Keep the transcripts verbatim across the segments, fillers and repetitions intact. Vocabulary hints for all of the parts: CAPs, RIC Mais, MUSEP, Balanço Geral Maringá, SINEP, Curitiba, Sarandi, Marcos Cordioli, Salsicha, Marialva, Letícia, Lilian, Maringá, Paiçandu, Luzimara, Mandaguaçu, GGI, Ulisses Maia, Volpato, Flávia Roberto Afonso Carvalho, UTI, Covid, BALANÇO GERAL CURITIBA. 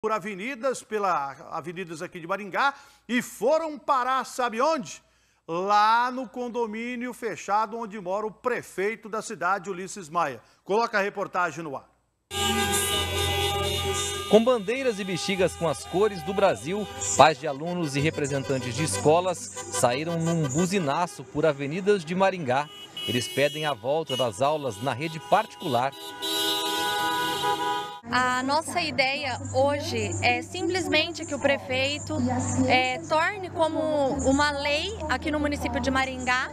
por avenidas, pela avenidas aqui de Maringá, e foram parar, sabe onde? Lá no condomínio fechado onde mora o prefeito da cidade, Ulisses Maia. Coloca a reportagem no ar. Com bandeiras e bexigas com as cores do Brasil, pais de alunos e representantes de escolas saíram num buzinaço por avenidas de Maringá. Eles pedem a volta das aulas na rede particular. A nossa ideia hoje é simplesmente que o prefeito é, torne como uma lei aqui no município de Maringá,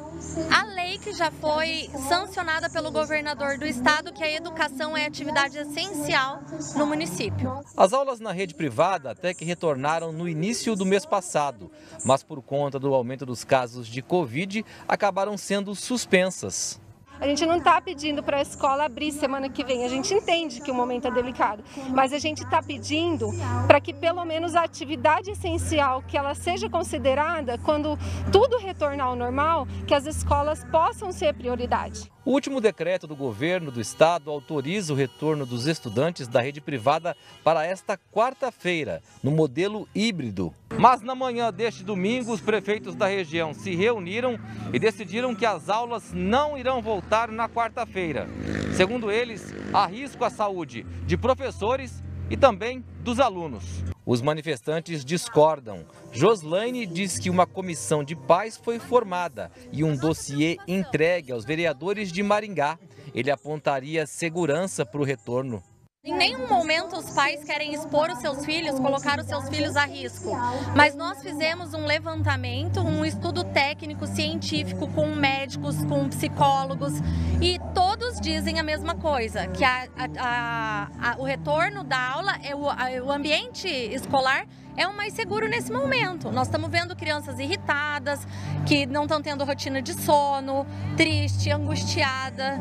a lei que já foi sancionada pelo governador do estado, que a educação é atividade essencial no município. As aulas na rede privada até que retornaram no início do mês passado, mas por conta do aumento dos casos de Covid, acabaram sendo suspensas. A gente não está pedindo para a escola abrir semana que vem, a gente entende que o momento é delicado, mas a gente está pedindo para que pelo menos a atividade essencial, que ela seja considerada, quando tudo retornar ao normal, que as escolas possam ser prioridade. O último decreto do governo do estado autoriza o retorno dos estudantes da rede privada para esta quarta-feira, no modelo híbrido. Mas na manhã deste domingo, os prefeitos da região se reuniram e decidiram que as aulas não irão voltar na quarta-feira. Segundo eles, há risco à saúde de professores e também dos alunos. Os manifestantes discordam. Joslaine diz que uma comissão de pais foi formada e um dossiê entregue aos vereadores de Maringá. Ele apontaria segurança para o retorno. Em nenhum momento os pais querem expor os seus filhos, colocar os seus filhos a risco. Mas nós fizemos um levantamento, um estudo técnico, científico, com médicos, com psicólogos, e todos dizem a mesma coisa, que a, a, a, a, o retorno da aula, é o, a, o ambiente escolar é o mais seguro nesse momento. Nós estamos vendo crianças irritadas, que não estão tendo rotina de sono, triste, angustiada,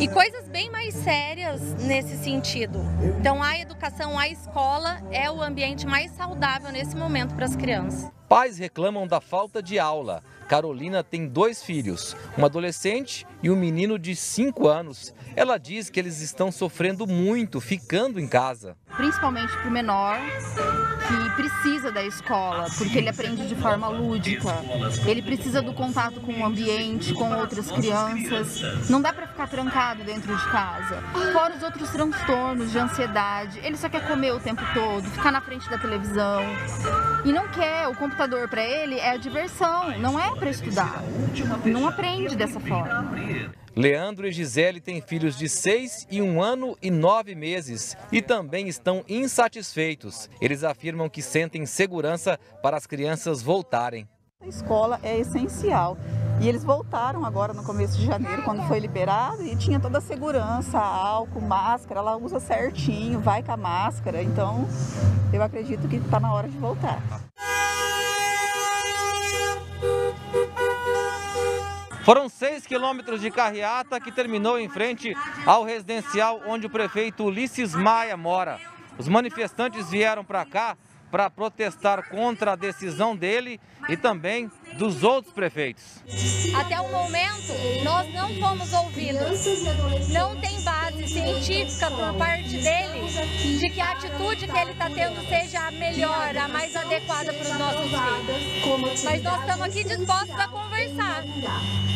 e coisas bem mais sérias nesse sentido. Então a educação, a escola é o ambiente mais saudável nesse momento para as crianças. Pais reclamam da falta de aula. Carolina tem dois filhos, um adolescente e um menino de cinco anos. Ela diz que eles estão sofrendo muito, ficando em casa. Principalmente para o menor, que precisa da escola, porque ele aprende de forma lúdica. Ele precisa do contato com o ambiente, com outras crianças. Não dá para ficar trancado dentro de casa. Fora os outros transtornos de ansiedade. Ele só quer comer o tempo todo, ficar na frente da televisão. E não quer, o computador. O computador para ele é a diversão, não é para estudar, não aprende dessa forma. Leandro e Gisele têm filhos de seis e um ano e nove meses e também estão insatisfeitos. Eles afirmam que sentem segurança para as crianças voltarem. A escola é essencial e eles voltaram agora no começo de janeiro, quando foi liberado, e tinha toda a segurança, álcool, máscara, ela usa certinho, vai com a máscara, então eu acredito que está na hora de voltar. Foram seis quilômetros de carreata que terminou em frente ao residencial onde o prefeito Ulisses Maia mora. Os manifestantes vieram para cá para protestar contra a decisão dele e também dos outros prefeitos. Até o momento, nós não fomos ouvidos. Não tem base científica por parte dele de que a atitude que ele está tendo seja a melhor, a mais adequada para os nossos filhos. Mas nós estamos aqui dispostos a conversar.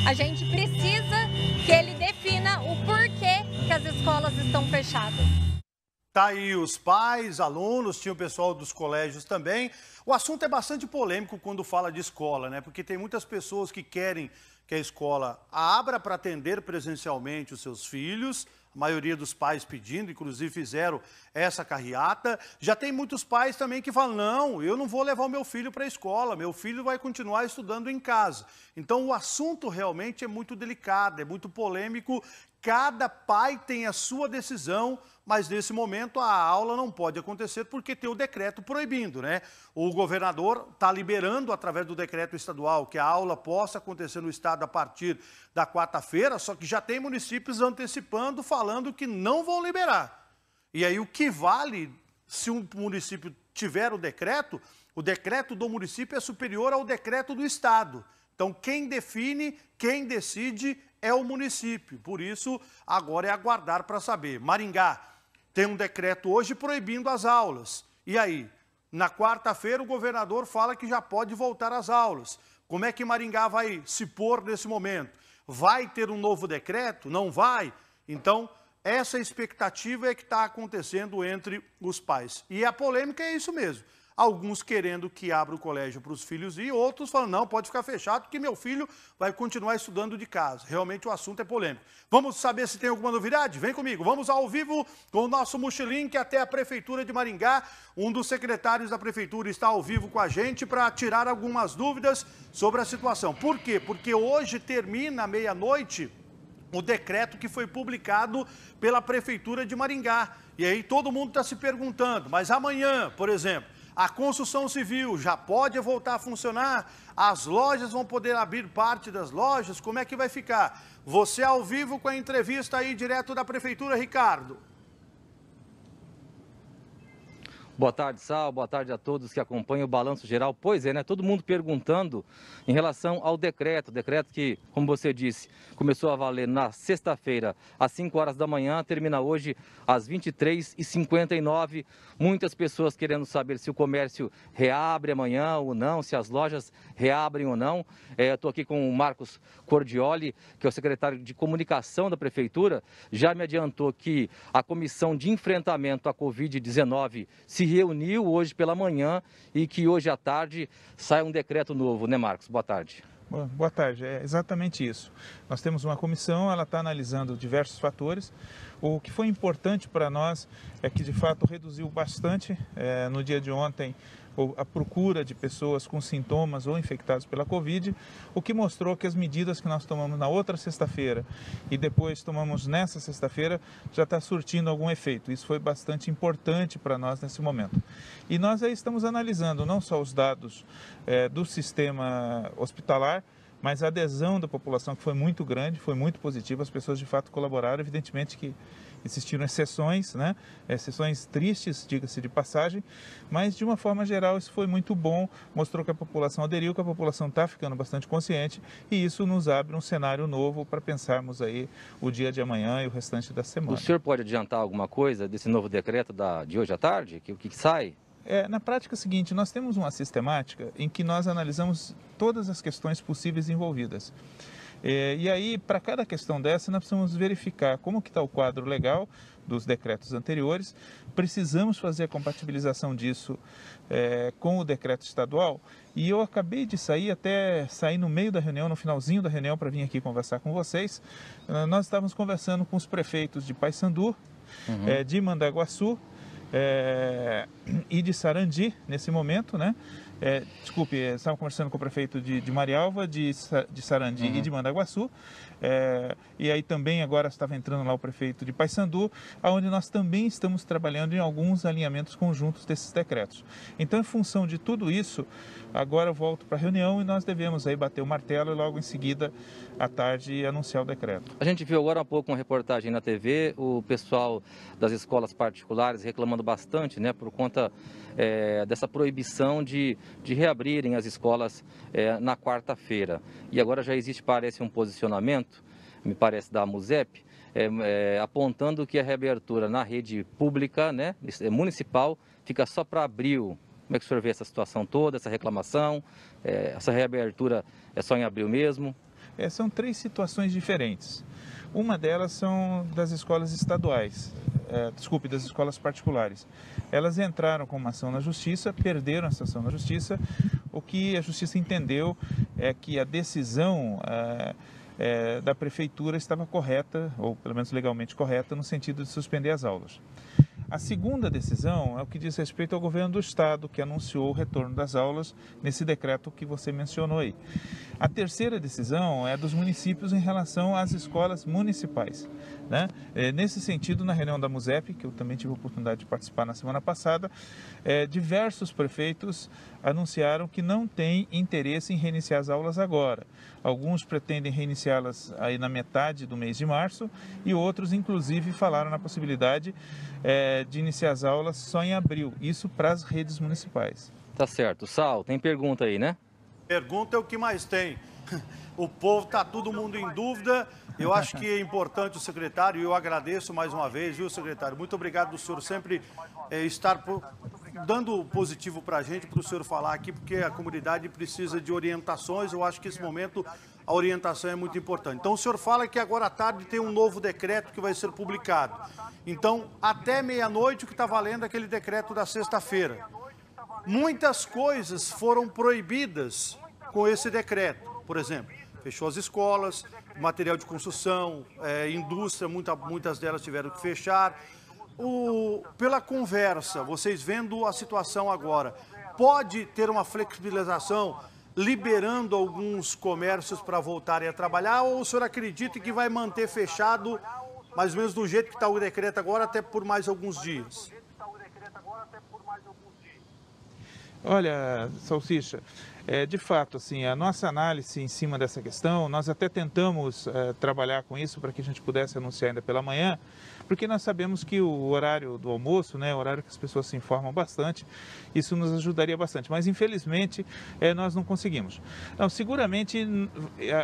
A gente precisa que ele defina o porquê que as escolas estão fechadas. Tá aí os pais, alunos, tinha o pessoal dos colégios também. O assunto é bastante polêmico quando fala de escola, né? Porque tem muitas pessoas que querem que a escola abra para atender presencialmente os seus filhos. A maioria dos pais pedindo, inclusive fizeram essa carreata. Já tem muitos pais também que falam, não, eu não vou levar o meu filho para a escola, meu filho vai continuar estudando em casa. Então o assunto realmente é muito delicado, é muito polêmico. Cada pai tem a sua decisão, mas nesse momento a aula não pode acontecer porque tem o decreto proibindo, né? O governador está liberando através do decreto estadual que a aula possa acontecer no estado a partir da quarta-feira, só que já tem municípios antecipando, falando que não vão liberar. E aí o que vale se um município tiver o decreto? O decreto do município é superior ao decreto do estado. Então quem define, quem decide é o município, por isso agora é aguardar para saber. Maringá tem um decreto hoje proibindo as aulas E aí, na quarta-feira o governador fala que já pode voltar às aulas. Como é que Maringá vai se pôr nesse momento? Vai ter um novo decreto? Não vai? Então, essa expectativa é que está acontecendo entre os pais. E a polêmica é isso mesmo. Alguns querendo que abra o colégio para os filhos e outros falando, não, pode ficar fechado, que meu filho vai continuar estudando de casa. Realmente o assunto é polêmico. Vamos saber se tem alguma novidade? Vem comigo. Vamos ao vivo com o nosso mochilinho até a Prefeitura de Maringá. Um dos secretários da Prefeitura está ao vivo com a gente para tirar algumas dúvidas sobre a situação. Por quê? Porque hoje termina à meia-noite o decreto que foi publicado pela Prefeitura de Maringá. E aí todo mundo está se perguntando, mas amanhã, por exemplo... A construção civil já pode voltar a funcionar? As lojas vão poder abrir parte das lojas? Como é que vai ficar? Você ao vivo com a entrevista aí direto da Prefeitura, Ricardo. Boa tarde, Sal. Boa tarde a todos que acompanham o Balanço Geral. Pois é, né? Todo mundo perguntando em relação ao decreto. O decreto que, como você disse, começou a valer na sexta-feira às cinco horas da manhã, termina hoje às vinte e três e cinquenta e nove. Muitas pessoas querendo saber se o comércio reabre amanhã ou não, se as lojas reabrem ou não. É, eu estou aqui com o Marcos Cordioli, que é o secretário de Comunicação da Prefeitura. Já me adiantou que a Comissão de Enfrentamento à Covid dezenove se se reuniu hoje pela manhã e que hoje à tarde sai um decreto novo, né, Marcos? Boa tarde. Boa tarde, é exatamente isso. Nós temos uma comissão, ela está analisando diversos fatores. O que foi importante para nós é que, de fato, reduziu bastante é, no dia de ontem a procura de pessoas com sintomas ou infectados pela Covid, o que mostrou que as medidas que nós tomamos na outra sexta-feira e depois tomamos nessa sexta-feira já está surtindo algum efeito. Isso foi bastante importante para nós nesse momento. E nós aí estamos analisando não só os dados é, do sistema hospitalar, mas a adesão da população, que foi muito grande, foi muito positiva, as pessoas de fato colaboraram, evidentemente que existiram exceções, né? Exceções tristes, diga-se de passagem, mas de uma forma geral isso foi muito bom, mostrou que a população aderiu, que a população está ficando bastante consciente e isso nos abre um cenário novo para pensarmos aí o dia de amanhã e o restante da semana. O senhor pode adiantar alguma coisa desse novo decreto da, de hoje à tarde, que, que sai? É, na prática é o seguinte, nós temos uma sistemática em que nós analisamos todas as questões possíveis envolvidas. É, e aí, para cada questão dessa, nós precisamos verificar como que está o quadro legal dos decretos anteriores, precisamos fazer a compatibilização disso é, com o decreto estadual e eu acabei de sair, até sair no meio da reunião, no finalzinho da reunião, para vir aqui conversar com vocês. Nós estávamos conversando com os prefeitos de Paiçandu, uhum. é, de Mandaguaçu, É, e de Sarandi, nesse momento, né? É, desculpe, estava conversando com o prefeito de, de Marialva, de, de Sarandi uhum. e de Mandaguaçu. É, e aí também agora estava entrando lá o prefeito de Paiçandu, onde nós também estamos trabalhando em alguns alinhamentos conjuntos desses decretos. Então, em função de tudo isso, agora eu volto para a reunião e nós devemos aí bater o martelo e logo em seguida, à tarde, anunciar o decreto. A gente viu agora há pouco uma reportagem na T V, o pessoal das escolas particulares reclamando bastante, né, por conta é, dessa proibição de, de reabrirem as escolas é, na quarta-feira. E agora já existe, parece, um posicionamento, me parece, da MUSEP, é, é, apontando que a reabertura na rede pública, né, municipal, fica só para abril. Como é que o senhor vê essa situação toda, essa reclamação? É, essa reabertura é só em abril mesmo? É, são três situações diferentes. Uma delas são das escolas estaduais, é, desculpe, das escolas particulares. Elas entraram com uma ação na Justiça, perderam essa ação na Justiça. O que a Justiça entendeu é que a decisão é, é, da Prefeitura estava correta, ou pelo menos legalmente correta, no sentido de suspender as aulas. A segunda decisão é o que diz respeito ao governo do Estado, que anunciou o retorno das aulas nesse decreto que você mencionou aí. A terceira decisão é dos municípios em relação às escolas municipais, né? É, nesse sentido, na reunião da MUSEP, que eu também tive a oportunidade de participar na semana passada, é, diversos prefeitos anunciaram que não têm interesse em reiniciar as aulas agora. Alguns pretendem reiniciá-las aí na metade do mês de março e outros, inclusive, falaram na possibilidade é, de iniciar as aulas só em abril, isso para as redes municipais. Tá certo. Sal, tem pergunta aí, né? Pergunta é o que mais tem. O povo tá todo mundo em dúvida. Eu acho que é importante o secretário, e eu agradeço mais uma vez, viu, secretário? Muito obrigado do senhor sempre é, estar por, dando positivo para a gente, para o senhor falar aqui, porque a comunidade precisa de orientações. Eu acho que esse momento a orientação é muito importante. Então, o senhor fala que agora à tarde tem um novo decreto que vai ser publicado. Então, até meia-noite, o que está valendo é aquele decreto da sexta-feira. Muitas coisas foram proibidas com esse decreto, por exemplo. Fechou as escolas, material de construção, é, indústria, muita, muitas delas tiveram que fechar. O, pela conversa, vocês vendo a situação agora, pode ter uma flexibilização liberando alguns comércios para voltarem a trabalhar, ou o senhor acredita que vai manter fechado mais ou menos do jeito que está o decreto agora, até por mais alguns dias? Olha, Salsicha, é, de fato, assim, a nossa análise em cima dessa questão, nós até tentamos é, trabalhar com isso para que a gente pudesse anunciar ainda pela manhã, porque nós sabemos que o horário do almoço, né, o horário que as pessoas se informam bastante, isso nos ajudaria bastante, mas infelizmente é, nós não conseguimos. Então, seguramente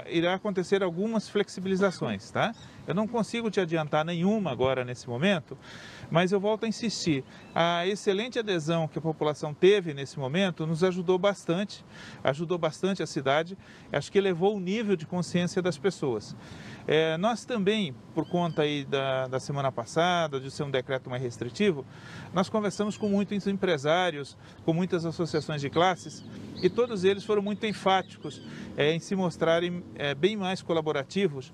irá acontecer algumas flexibilizações, tá? Eu não consigo te adiantar nenhuma agora nesse momento, mas eu volto a insistir, a excelente adesão que a população teve nesse momento, momento, nos ajudou bastante, ajudou bastante a cidade, acho que elevou o nível de consciência das pessoas. É, nós também, por conta aí da, da semana passada, de ser um decreto mais restritivo, nós conversamos com muitos empresários, com muitas associações de classes, e todos eles foram muito enfáticos é, em se mostrarem é, bem mais colaborativos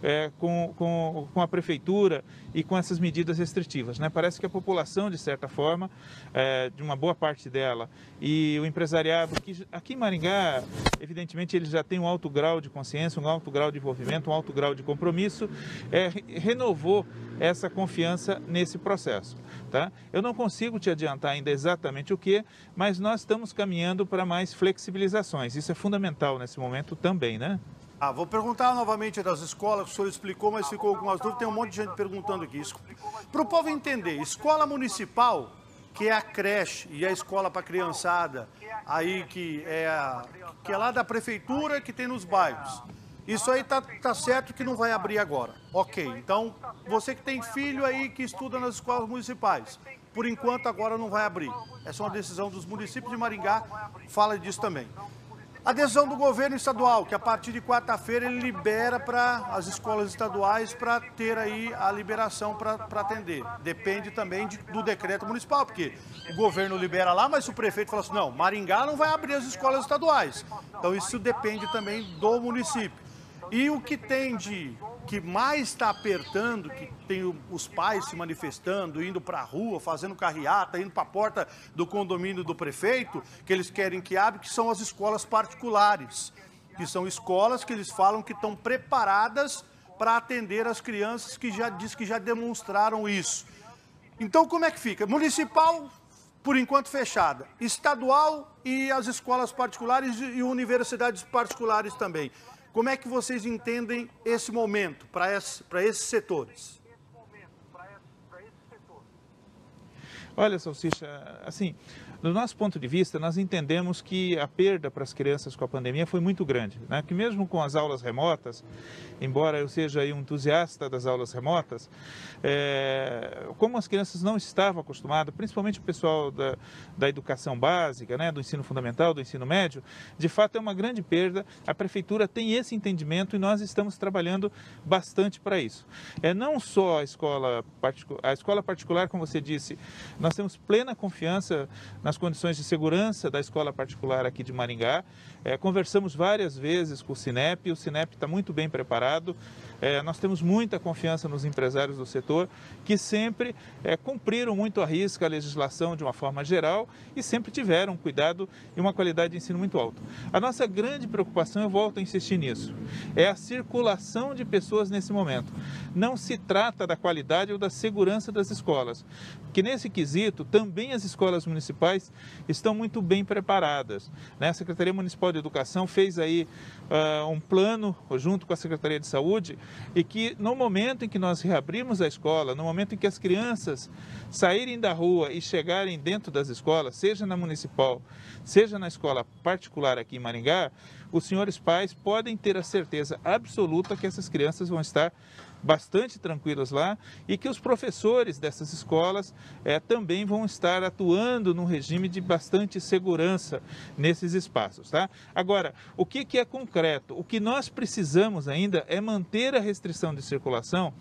É, com, com, com a prefeitura e com essas medidas restritivas, né? Parece que a população, de certa forma, é, de uma boa parte dela, e o empresariado, que aqui em Maringá, evidentemente, ele já tem um alto grau de consciência, um alto grau de envolvimento, um alto grau de compromisso, é, renovou essa confiança nesse processo, tá? Eu não consigo te adiantar ainda exatamente o que, mas nós estamos caminhando para mais flexibilizações, isso é fundamental nesse momento também, né? Ah, vou perguntar novamente das escolas, o senhor explicou, mas ficou algumas dúvidas, tem um monte de gente perguntando aqui. Para o povo entender, escola municipal, que é a creche e a escola para criançada, aí que é, que é lá da prefeitura, que tem nos bairros. Isso aí tá, tá certo que não vai abrir agora. Ok, então você que tem filho aí que estuda nas escolas municipais, por enquanto agora não vai abrir. Essa é uma decisão dos municípios de Maringá, fala disso também. A decisão do governo estadual, que a partir de quarta-feira ele libera para as escolas estaduais para ter aí a liberação para atender. Depende também de, do decreto municipal, porque o governo libera lá, mas o prefeito fala assim, não, Maringá não vai abrir as escolas estaduais. Então isso depende também do município. E o que tem de, que mais está apertando, que tem os pais se manifestando, indo para a rua, fazendo carreata, indo para a porta do condomínio do prefeito, que eles querem que abra, que são as escolas particulares, que são escolas que eles falam que estão preparadas para atender as crianças que já diz que já demonstraram isso. Então, como é que fica? Municipal, por enquanto, fechada. Estadual e as escolas particulares e universidades particulares também. Como é que vocês entendem esse momento para esse, para esses setores? Olha, Salsicha, assim, do nosso ponto de vista, nós entendemos que a perda para as crianças com a pandemia foi muito grande, né? Que mesmo com as aulas remotas, embora eu seja aí um entusiasta das aulas remotas, é, como as crianças não estavam acostumadas, principalmente o pessoal da, da educação básica, né? Do ensino fundamental, do ensino médio, de fato é uma grande perda. A prefeitura tem esse entendimento e nós estamos trabalhando bastante para isso. É, não só a escola, a escola particular, como você disse, nós Nós temos plena confiança nas condições de segurança da escola particular aqui de Maringá. É, conversamos várias vezes com o SINEP, o SINEP está muito bem preparado. É, nós temos muita confiança nos empresários do setor, que sempre é, cumpriram muito à risca a legislação de uma forma geral e sempre tiveram cuidado e uma qualidade de ensino muito alta. A nossa grande preocupação, eu volto a insistir nisso, é a circulação de pessoas nesse momento. Não se trata da qualidade ou da segurança das escolas, porque nesse quesito, também as escolas municipais estão muito bem preparadas, né? A Secretaria Municipal de Educação fez aí uh, um plano junto com a Secretaria de Saúde e que no momento em que nós reabrimos a escola, no momento em que as crianças saírem da rua e chegarem dentro das escolas, seja na municipal, seja na escola particular aqui em Maringá, os senhores pais podem ter a certeza absoluta que essas crianças vão estar bastante tranquilas lá e que os professores dessas escolas eh, também vão estar atuando num regime de bastante segurança nesses espaços, tá? Agora, o que que é concreto? O que nós precisamos ainda é manter a restrição de circulação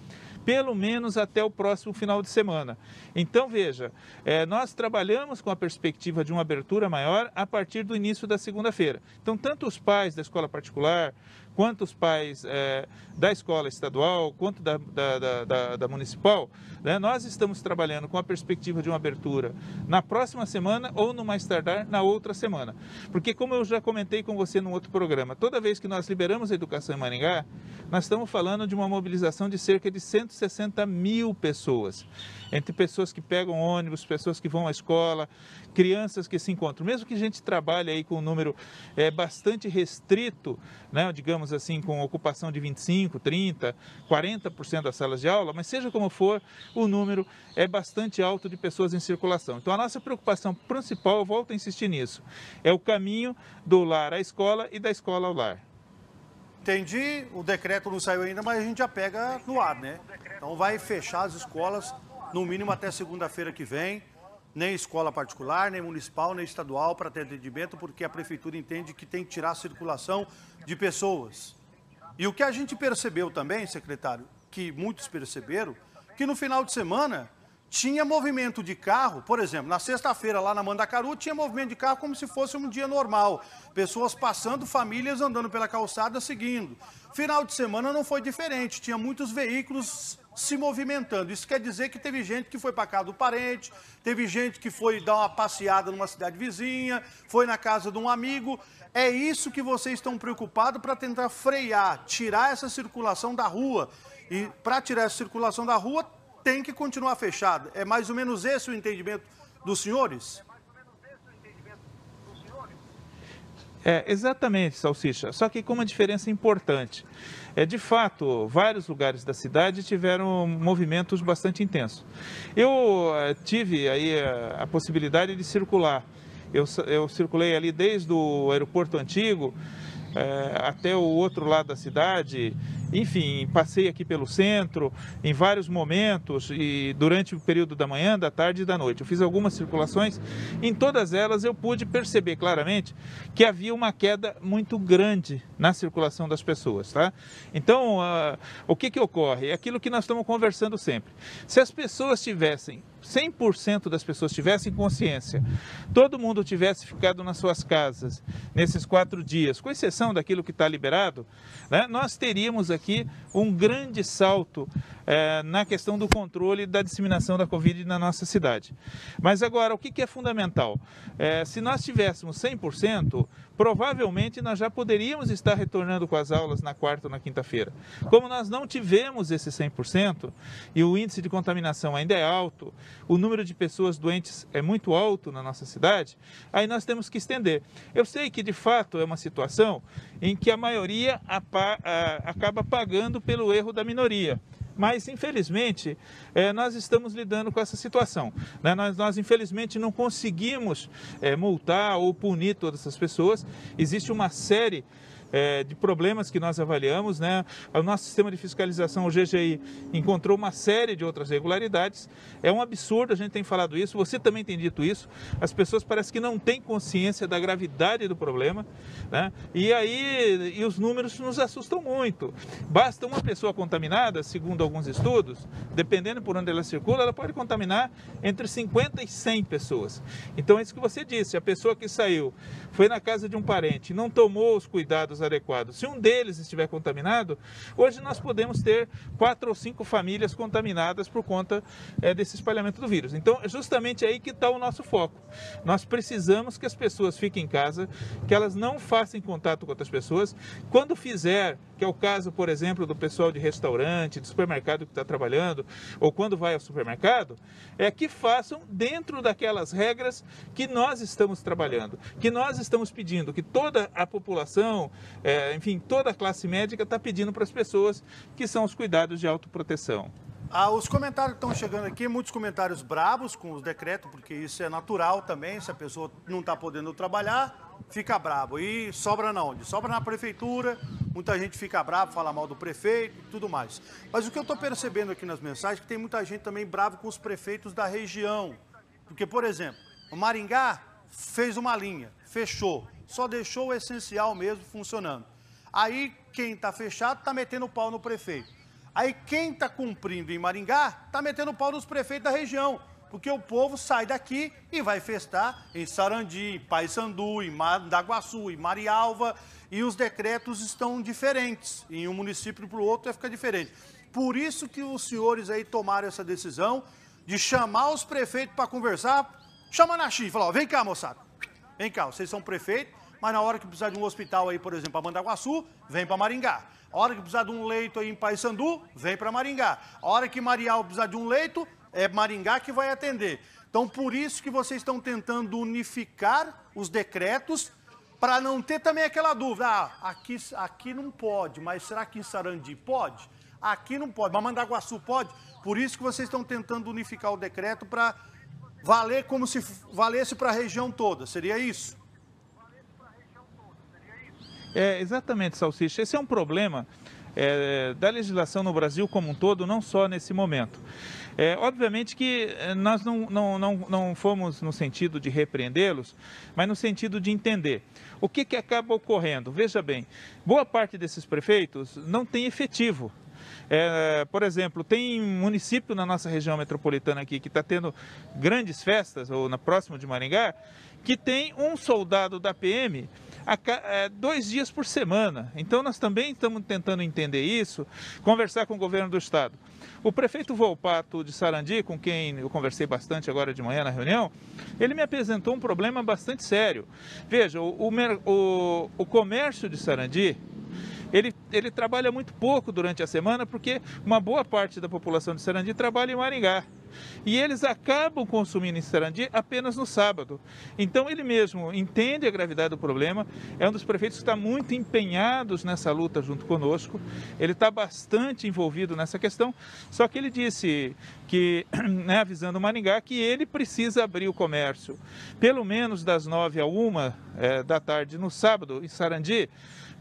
pelo menos até o próximo final de semana. Então, veja, é, nós trabalhamos com a perspectiva de uma abertura maior a partir do início da segunda-feira. Então, tanto os pais da escola particular, quanto os pais é, da escola estadual, quanto da, da, da, da, da municipal, né, nós estamos trabalhando com a perspectiva de uma abertura na próxima semana ou, no mais tardar, na outra semana. Porque, como eu já comentei com você num outro programa, toda vez que nós liberamos a educação em Maringá, nós estamos falando de uma mobilização de cerca de cento e sessenta mil pessoas, entre pessoas que pegam ônibus, pessoas que vão à escola, crianças que se encontram. Mesmo que a gente trabalhe aí com um número é, bastante restrito, né, digamos assim, com ocupação de vinte e cinco, trinta, quarenta por cento das salas de aula, mas seja como for, o número é bastante alto de pessoas em circulação. Então, a nossa preocupação principal, eu volto a insistir nisso, é o caminho do lar à escola e da escola ao lar. Entendi, o decreto não saiu ainda, mas a gente já pega no ar, né? Então vai fechar as escolas, no mínimo até segunda-feira que vem, nem escola particular, nem municipal, nem estadual para ter atendimento, porque a prefeitura entende que tem que tirar a circulação de pessoas. E o que a gente percebeu também, secretário, que muitos perceberam, que no final de semana tinha movimento de carro, por exemplo, na sexta-feira lá na Mandacaru tinha movimento de carro como se fosse um dia normal. Pessoas passando, famílias andando pela calçada, seguindo. Final de semana não foi diferente, tinha muitos veículos se movimentando. Isso quer dizer que teve gente que foi para casa do parente, teve gente que foi dar uma passeada numa cidade vizinha, foi na casa de um amigo. É isso que vocês estão preocupados para tentar frear, tirar essa circulação da rua. E para tirar essa circulação da rua, tem que continuar fechado. É mais ou menos esse o entendimento dos senhores? É mais ou menos esse o entendimento dos senhores? É, exatamente, Salsicha. Só que com uma diferença importante. É, de fato, vários lugares da cidade tiveram movimentos bastante intensos. Eu é, tive aí a, a possibilidade de circular. Eu, eu circulei ali desde o aeroporto antigo é, até o outro lado da cidade. Enfim, passei aqui pelo centro em vários momentos e durante o período da manhã, da tarde e da noite. Eu fiz algumas circulações, em todas elas eu pude perceber claramente que havia uma queda muito grande na circulação das pessoas, tá? Então, uh, o que que ocorre? É aquilo que nós estamos conversando sempre. Se as pessoas tivessem, cem por cento das pessoas tivessem consciência, todo mundo tivesse ficado nas suas casas nesses quatro dias, com exceção daquilo que está liberado, né, nós teríamos aqui um grande salto é, na questão do controle da disseminação da Covid na nossa cidade. Mas agora, o que, que é fundamental? É, se nós tivéssemos cem por cento, provavelmente nós já poderíamos estar retornando com as aulas na quarta ou na quinta-feira. Como nós não tivemos esse cem por cento e o índice de contaminação ainda é alto, o número de pessoas doentes é muito alto na nossa cidade, aí nós temos que estender. Eu sei que, de fato, é uma situação em que a maioria acaba pagando pelo erro da minoria. Mas, infelizmente, nós estamos lidando com essa situação. Nós, nós infelizmente, não conseguimos multar ou punir todas essas pessoas. Existe uma série É, de problemas que nós avaliamos, né? O nosso sistema de fiscalização, o G G I, encontrou uma série de outras irregularidades. É um absurdo, a gente tem falado isso, você também tem dito isso. As pessoas parecem que não têm consciência da gravidade do problema, né? E aí, e os números nos assustam muito. Basta uma pessoa contaminada, segundo alguns estudos, dependendo por onde ela circula, ela pode contaminar entre cinquenta e cem pessoas. Então, é isso que você disse, a pessoa que saiu, foi na casa de um parente, não tomou os cuidados adequados. Se um deles estiver contaminado, hoje nós podemos ter quatro ou cinco famílias contaminadas por conta é, desse espalhamento do vírus. Então, é justamente aí que está o nosso foco. Nós precisamos que as pessoas fiquem em casa, que elas não façam contato com outras pessoas. Quando fizer, que é o caso, por exemplo, do pessoal de restaurante, de supermercado que está trabalhando, ou quando vai ao supermercado, é que façam dentro daquelas regras que nós estamos trabalhando, que nós estamos pedindo, que toda a população, É, enfim, toda a classe médica está pedindo para as pessoas, que são os cuidados de autoproteção. Ah, os comentários estão chegando aqui, muitos comentários bravos com o decreto, porque isso é natural também, se a pessoa não está podendo trabalhar, fica bravo. E sobra na onde? Sobra na prefeitura, Muita gente fica brava, fala mal do prefeito e tudo mais. Mas o que eu estou percebendo aqui nas mensagens é que tem muita gente também brava com os prefeitos da região. Porque, por exemplo, o Maringá fez uma linha, fechou, só deixou o essencial mesmo funcionando. Aí quem está fechado está metendo o pau no prefeito. Aí quem está cumprindo em Maringá está metendo o pau nos prefeitos da região. Porque o povo sai daqui e vai festar em Sarandi, em Paiçandu, em Mandaguaçu, em Marialva, e os decretos estão diferentes. Em um município para o outro vai ficar diferente. Por isso que os senhores aí tomaram essa decisão de chamar os prefeitos para conversar, chama na chifra, fala, ó, vem cá, moçada, vem cá, vocês são prefeitos, mas na hora que precisar de um hospital aí, por exemplo, para Mandaguaçu, vem para Maringá. A hora que precisar de um leito aí em Paiçandu, vem para Maringá. A hora que Marialva precisar de um leito, é Maringá que vai atender. Então, por isso que vocês estão tentando unificar os decretos, para não ter também aquela dúvida, ah, aqui, aqui não pode, mas será que em Sarandi pode? Aqui não pode, mas Mandaguaçu pode? Por isso que vocês estão tentando unificar o decreto para valer como se valesse para a região toda, seria isso? É, exatamente, Salsicha. Esse é um problema é, da legislação no Brasil como um todo, não só nesse momento. É, obviamente que nós não, não, não, não fomos no sentido de repreendê-los, mas no sentido de entender. O que, que acaba ocorrendo? Veja bem, boa parte desses prefeitos não tem efetivo. É, por exemplo, tem município na nossa região metropolitana aqui que está tendo grandes festas, ou na próxima de Maringá, que tem um soldado da P M a, é, dois dias por semana. Então nós também estamos tentando entender isso, conversar com o governo do estado. O prefeito Volpato de Sarandi, com quem eu conversei bastante agora de manhã na reunião, ele me apresentou um problema bastante sério. Veja, o, o, o comércio de Sarandi, ele, ele trabalha muito pouco durante a semana, porque uma boa parte da população de Sarandi trabalha em Maringá. E eles acabam consumindo em Sarandi apenas no sábado. Então ele mesmo entende a gravidade do problema, é um dos prefeitos que está muito empenhados nessa luta junto conosco, ele está bastante envolvido nessa questão, só que ele disse, que, né, avisando o Maringá, que ele precisa abrir o comércio, pelo menos das nove à uma é, da tarde no sábado em Sarandi,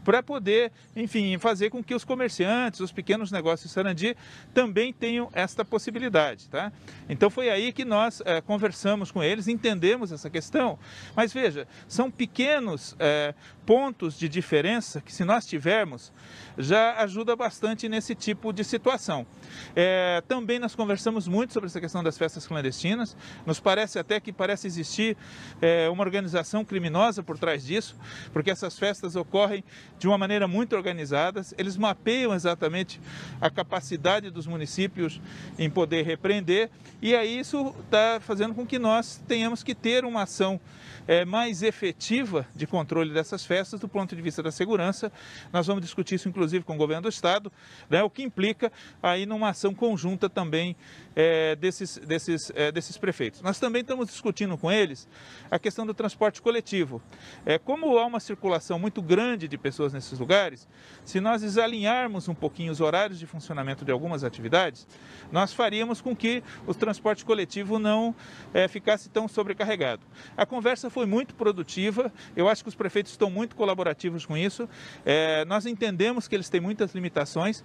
para poder, enfim, fazer com que os comerciantes, os pequenos negócios de Sarandi também tenham esta possibilidade, tá? Então foi aí que nós é, conversamos com eles, entendemos essa questão, mas veja, são pequenos é, pontos de diferença que, se nós tivermos, já ajuda bastante nesse tipo de situação. É, também nós conversamos muito sobre essa questão das festas clandestinas, nos parece até que parece existir é, uma organização criminosa por trás disso, porque essas festas ocorrem de uma maneira muito organizada, eles mapeiam exatamente a capacidade dos municípios em poder repreender, e aí isso está fazendo com que nós tenhamos que ter uma ação é, mais efetiva de controle dessas festas do ponto de vista da segurança. Nós vamos discutir isso inclusive com o governo do estado, né, o que implica aí numa ação conjunta também é, desses, desses, é, desses prefeitos. Nós também estamos discutindo com eles a questão do transporte coletivo. É, como há uma circulação muito grande de pessoas nesses lugares, se nós desalinharmos um pouquinho os horários de funcionamento de algumas atividades, nós faríamos com que o transporte coletivo não é, ficasse tão sobrecarregado. A conversa foi muito produtiva, eu acho que os prefeitos estão muito colaborativos com isso, é, nós entendemos que eles têm muitas limitações,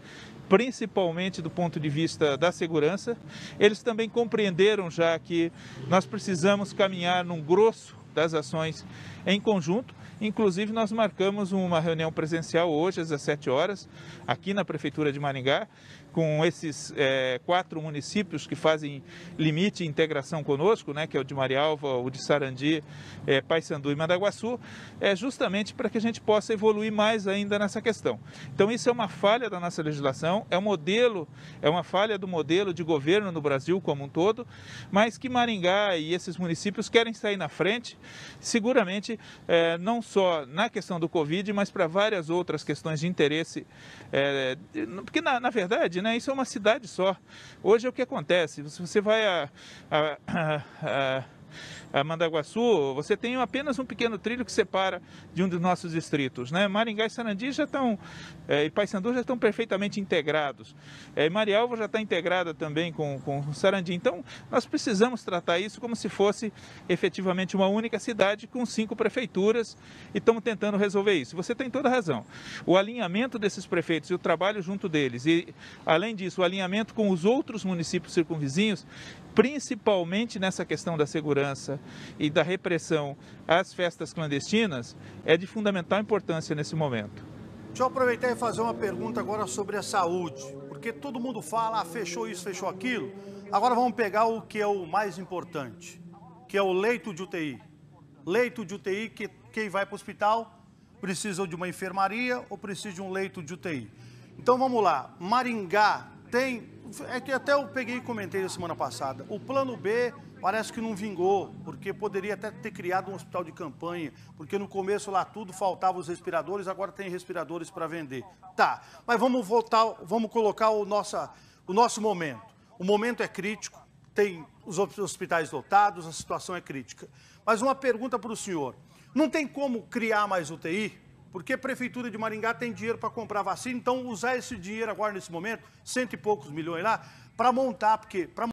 principalmente do ponto de vista da segurança. Eles também compreenderam já que nós precisamos caminhar num grosso das ações em conjunto. Inclusive, nós marcamos uma reunião presencial hoje, às dezessete horas, aqui na Prefeitura de Maringá, com esses é, quatro municípios que fazem limite e integração conosco, né, que é o de Marialva, o de Sarandi, é, Paiçandu e Mandaguaçu, é, justamente para que a gente possa evoluir mais ainda nessa questão. Então, isso é uma falha da nossa legislação, é um modelo, é uma falha do modelo de governo no Brasil como um todo, mas que Maringá e esses municípios querem sair na frente, seguramente é, não só só na questão do Covid, mas para várias outras questões de interesse, é, porque na, na verdade, né, isso é uma cidade só. Hoje é o que acontece, se você vai a, a, a, a a Mandaguaçu, você tem apenas um pequeno trilho que separa de um dos nossos distritos, né? Maringá e Sarandi já estão, é, e Paiçandu já estão perfeitamente integrados. É, Marialva já está integrada também com, com Sarandi. Então, nós precisamos tratar isso como se fosse efetivamente uma única cidade com cinco prefeituras e estamos tentando resolver isso. Você tem toda a razão. O alinhamento desses prefeitos e o trabalho junto deles e, além disso, o alinhamento com os outros municípios circunvizinhos, principalmente nessa questão da segurança e da repressão às festas clandestinas, é de fundamental importância nesse momento. Deixa eu aproveitar e fazer uma pergunta agora sobre a saúde, porque todo mundo fala, ah, fechou isso, fechou aquilo. Agora vamos pegar o que é o mais importante, que é o leito de U T I. Leito de U T I, que quem vai para o hospital precisa de uma enfermaria ou precisa de um leito de U T I. Então vamos lá, Maringá tem, é que até eu peguei e comentei na semana passada, o plano B parece que não vingou, porque poderia até ter criado um hospital de campanha, porque no começo lá tudo faltava os respiradores, agora tem respiradores para vender. Tá, mas vamos voltar, vamos colocar o, nossa, o nosso momento. O momento é crítico, tem os hospitais lotados, a situação é crítica. Mas uma pergunta para o senhor, não tem como criar mais U T I? Porque a Prefeitura de Maringá tem dinheiro para comprar vacina, então usar esse dinheiro agora nesse momento, cento e poucos milhões lá, para montar, porque... Pra